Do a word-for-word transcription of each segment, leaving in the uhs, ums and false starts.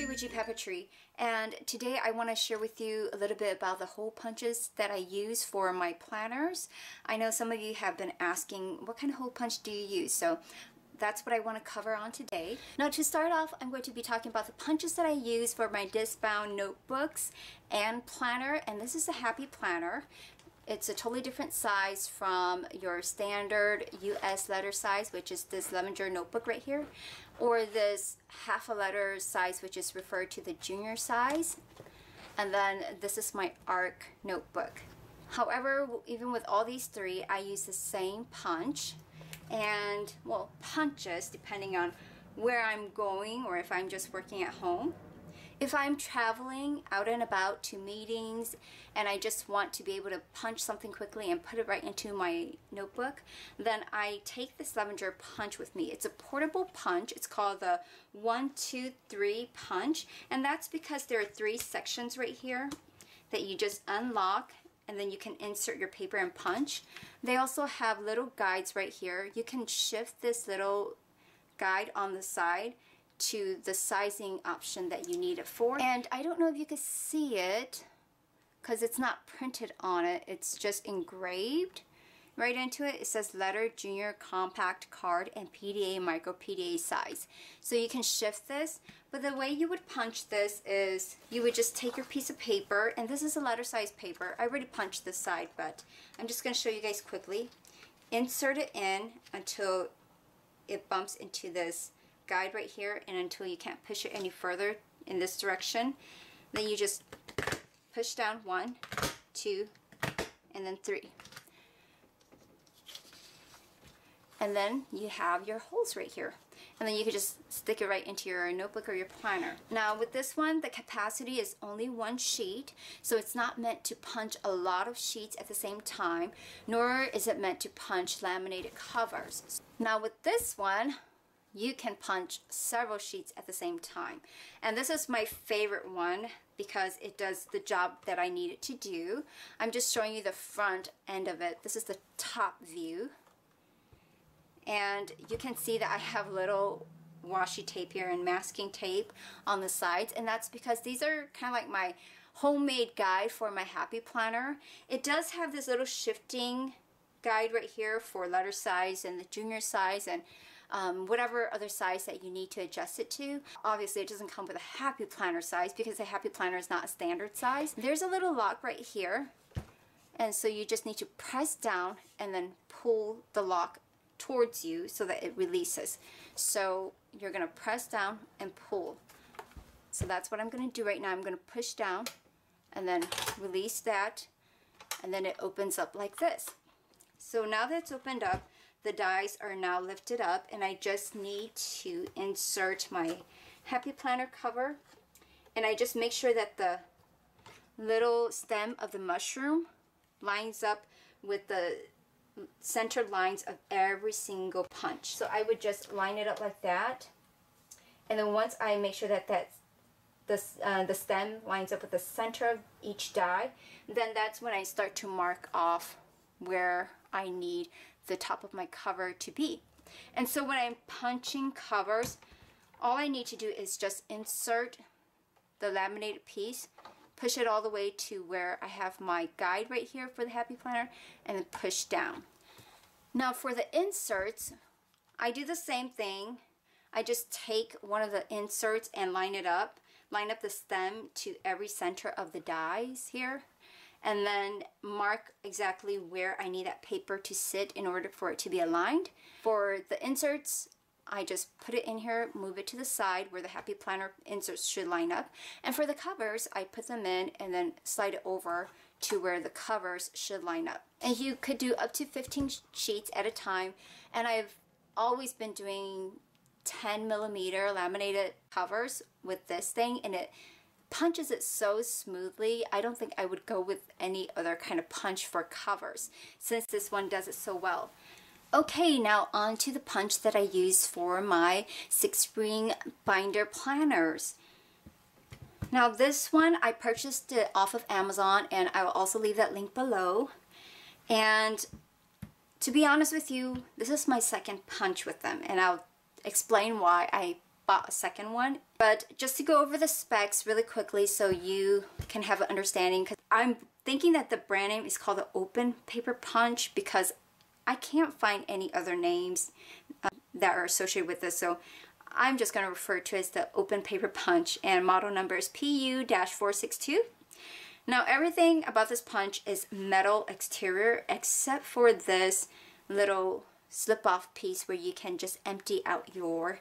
Papeterie with Jee Papeterie, and today I want to share with you a little bit about the hole punches that I use for my planners. I know some of you have been asking, what kind of hole punch do you use? So that's what I want to cover on today. Now, to start off, I'm going to be talking about the punches that I use for my Discbound notebooks and planner, and this is a Happy Planner. It's a totally different size from your standard U S letter size, which is this Levenger notebook right here, or this half a letter size, which is referred to the junior size. And then this is my A R C notebook. However, even with all these three, I use the same punch and, well, punches depending on where I'm going or if I'm just working at home. If I'm traveling out and about to meetings and I just want to be able to punch something quickly and put it right into my notebook, then I take this Levenger punch with me. It's a portable punch. It's called the one two three punch, and that's because there are three sections right here that you just unlock and then you can insert your paper and punch. They also have little guides right here. You can shift this little guide on the side to the sizing option that you need it for. And I don't know if you can see it because it's not printed on it, it's just engraved right into it. It says letter, junior, compact, card, and P D A, micro P D A size. So you can shift this, but the way you would punch this is you would just take your piece of paper, and this is a letter size paper. I already punched this side, but I'm just going to show you guys quickly. Insert it in until it bumps into this guide right here, and until you can't push it any further in this direction, then you just push down one, two, and then three. And then you have your holes right here. And then you can just stick it right into your notebook or your planner. Now with this one, the capacity is only one sheet, so it's not meant to punch a lot of sheets at the same time, nor is it meant to punch laminated covers. Now with this one, you can punch several sheets at the same time. And this is my favorite one because it does the job that I need it to do. I'm just showing you the front end of it. This is the top view. And you can see that I have little washi tape here and masking tape on the sides, and that's because these are kind of like my homemade guide for my Happy Planner. It does have this little shifting guide right here for letter size and the junior size and um, whatever other size that you need to adjust it to. Obviously it doesn't come with a Happy Planner size because the Happy Planner is not a standard size. There's a little lock right here, and so you just need to press down and then pull the lock towards you so that it releases. So you're gonna press down and pull. So that's what I'm gonna do right now. I'm gonna push down and then release that, and then it opens up like this. So now that it's opened up, the dies are now lifted up, and I just need to insert my Happy Planner cover, and I just make sure that the little stem of the mushroom lines up with the centered lines of every single punch. So I would just line it up like that, and then once I make sure that that's The, uh, the stem lines up with the center of each die, then that's when I start to mark off where I need the top of my cover to be. And so when I'm punching covers, all I need to do is just insert the laminated piece, push it all the way to where I have my guide right here for the Happy Planner, and then push down. Now for the inserts, I do the same thing. I just take one of the inserts and line it up, line up the stem to every center of the dies here, and then mark exactly where I need that paper to sit in order for it to be aligned. For the inserts, I just put it in here, move it to the side where the Happy Planner inserts should line up. And for the covers, I put them in and then slide it over to where the covers should line up. And you could do up to fifteen sheets at a time, and I've always been doing ten millimeter laminated covers with this thing, and it punches it so smoothly. I don't think I would go with any other kind of punch for covers since this one does it so well. Okay, now on to the punch that I use for my six ring binder planners. Now this one, I purchased it off of Amazon, and I will also leave that link below. And to be honest with you, this is my second punch with them, and I'll explain why I bought a second one. But just to go over the specs really quickly so you can have an understanding, because I'm thinking that the brand name is called the Open Paper Punch because I can't find any other names um, that are associated with this, so I'm just going to refer to it as the Open Paper Punch, and model number is P U four six two. Now everything about this punch is metal exterior except for this little slip-off piece where you can just empty out your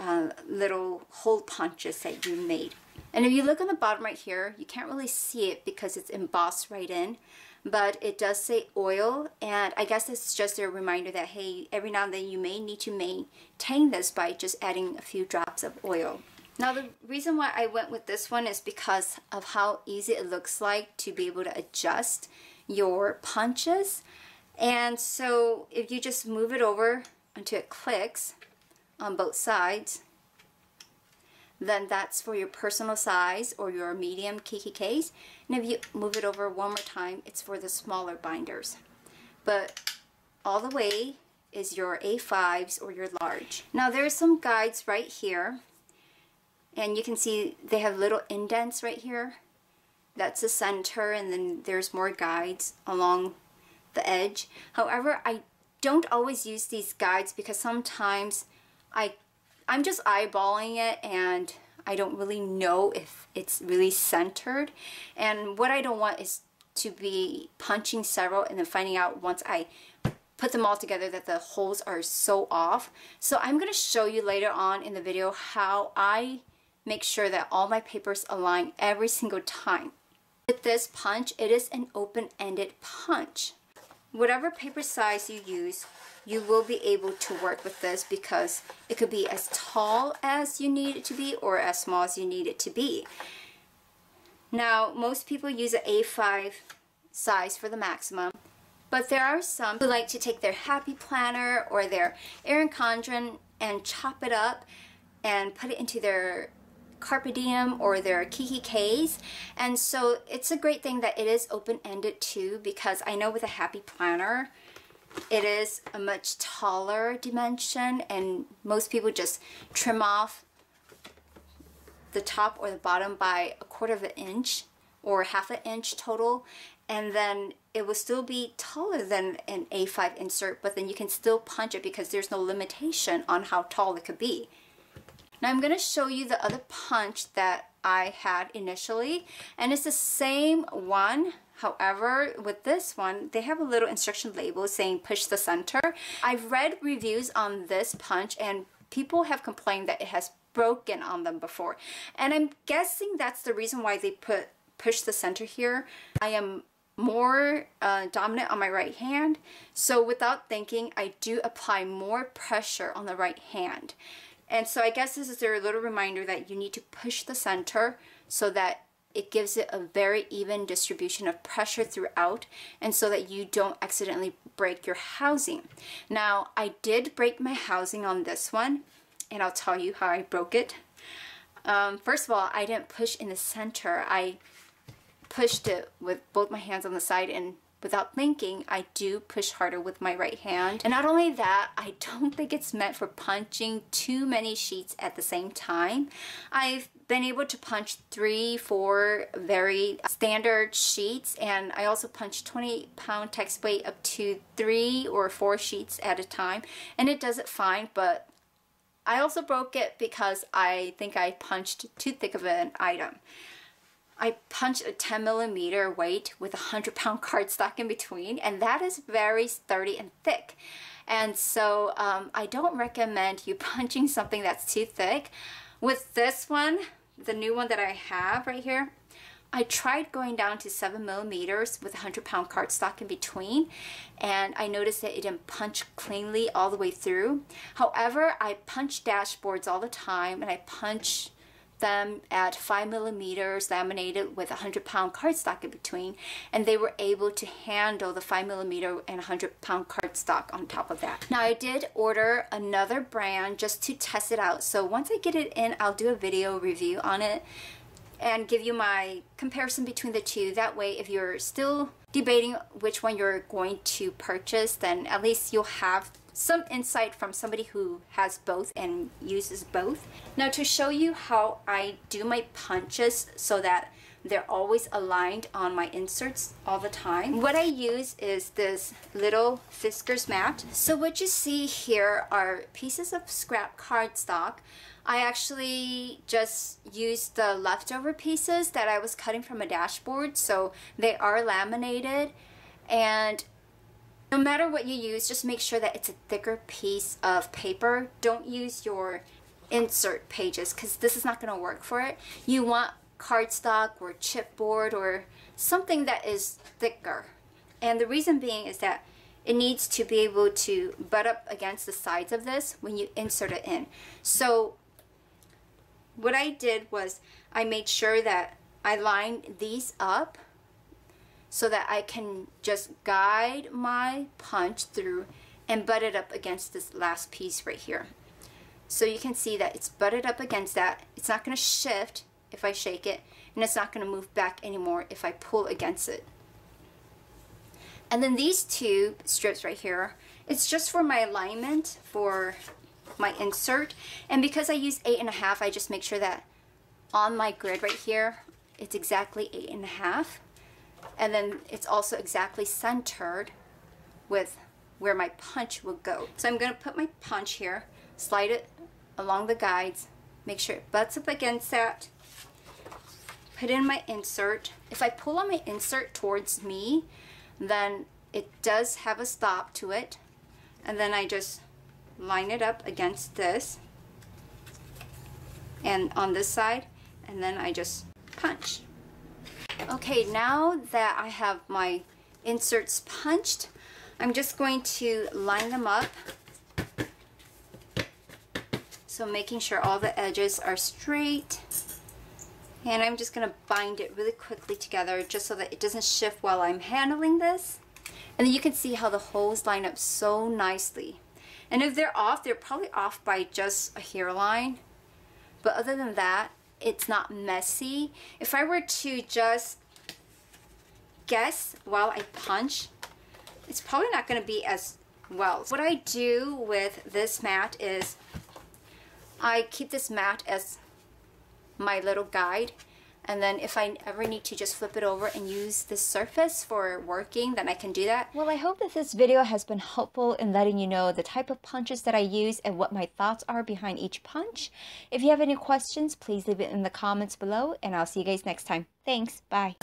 uh, little hole punches that you made. And if you look on the bottom right here, you can't really see it because it's embossed right in, but it does say oil, and I guess it's just a reminder that, hey, every now and then you may need to maintain this by just adding a few drops of oil. Now the reason why I went with this one is because of how easy it looks like to be able to adjust your punches. And so if you just move it over until it clicks on both sides, then that's for your personal size or your medium Kiki K's. And if you move it over one more time, it's for the smaller binders. But all the way is your A fives or your large. Now there's some guides right here, and you can see they have little indents right here. That's the center, and then there's more guides along the edge. However, I don't always use these guides because sometimes I I'm just eyeballing it and I don't really know if it's really centered. And what I don't want is to be punching several and then finding out once I put them all together that the holes are so off. So I'm going to show you later on in the video how I make sure that all my papers align every single time. With this punch, it is an open-ended punch. Whatever paper size you use, you will be able to work with this because it could be as tall as you need it to be or as small as you need it to be. Now, most people use an A five size for the maximum, but there are some who like to take their Happy Planner or their Erin Condren and chop it up and put it into their Carpe Diem or their Kiki K's. And so it's a great thing that it is open-ended too, because I know with a Happy Planner, it is a much taller dimension, and most people just trim off the top or the bottom by a quarter of an inch or half an inch total, and then it will still be taller than an A five insert, but then you can still punch it because there's no limitation on how tall it could be. Now I'm going to show you the other punch that I had initially, and it's the same one. However, with this one, they have a little instruction label saying push the center. I've read reviews on this punch, and people have complained that it has broken on them before. And I'm guessing that's the reason why they put push the center here. I am more uh, dominant on my right hand, so without thinking, I do apply more pressure on the right hand. And so I guess this is their little reminder that you need to push the center so that it gives it a very even distribution of pressure throughout, and so that you don't accidentally break your housing. Now, I did break my housing on this one, and I'll tell you how I broke it. Um, first of all, I didn't push in the center. I pushed it with both my hands on the side, and without thinking, I do push harder with my right hand. And not only that, I don't think it's meant for punching too many sheets at the same time. I've been able to punch three, four very standard sheets, and I also punched twenty-eight pound text weight up to three or four sheets at a time, and it does it fine, but I also broke it because I think I punched too thick of an item. I punched a ten millimeter weight with a one hundred pound cardstock in between, and that is very sturdy and thick. And so um, I don't recommend you punching something that's too thick. With this one, the new one that I have right here, I tried going down to seven millimeters with a one hundred pound cardstock in between, and I noticed that it didn't punch cleanly all the way through. However, I punch dashboards all the time, and I punch them at five millimeters laminated with a hundred pound cardstock in between, and they were able to handle the five millimeter and hundred pound cardstock on top of that. Now I did order another brand just to test it out, so once I get it in, I'll do a video review on it and give you my comparison between the two. That way, if you're still debating which one you're going to purchase, then at least you'll have some insight from somebody who has both and uses both. Now to show you how I do my punches so that they're always aligned on my inserts all the time, what I use is this little Fiskars mat. So what you see here are pieces of scrap cardstock. I actually just used the leftover pieces that I was cutting from a dashboard, so they are laminated. And no matter what you use, just make sure that it's a thicker piece of paper. Don't use your insert pages because this is not going to work for it. You want cardstock or chipboard or something that is thicker. And the reason being is that it needs to be able to butt up against the sides of this when you insert it in. So what I did was I made sure that I lined these up so that I can just guide my punch through and butt it up against this last piece right here. So you can see that it's butted up against that. It's not going to shift if I shake it, and it's not going to move back anymore if I pull against it. And then these two strips right here, it's just for my alignment for my insert. And because I use eight and a half, I just make sure that on my grid right here, it's exactly eight and a half. And then it's also exactly centered with where my punch will go. So I'm going to put my punch here, slide it along the guides, make sure it butts up against that, put in my insert. If I pull on my insert towards me, then it does have a stop to it. And then I just line it up against this and on this side, and then I just punch. Okay, now that I have my inserts punched, I'm just going to line them up. So making sure all the edges are straight. And I'm just going to bind it really quickly together just so that it doesn't shift while I'm handling this. And then you can see how the holes line up so nicely. And if they're off, they're probably off by just a hairline. But other than that, it's not messy. If I were to just guess while I punch, it's probably not going to be as well. What I do with this mat is I keep this mat as my little guide, and then if I ever need to just flip it over and use this surface for working, then I can do that. Well, I hope that this video has been helpful in letting you know the type of punches that I use and what my thoughts are behind each punch. If you have any questions, please leave it in the comments below, and I'll see you guys next time. Thanks, bye.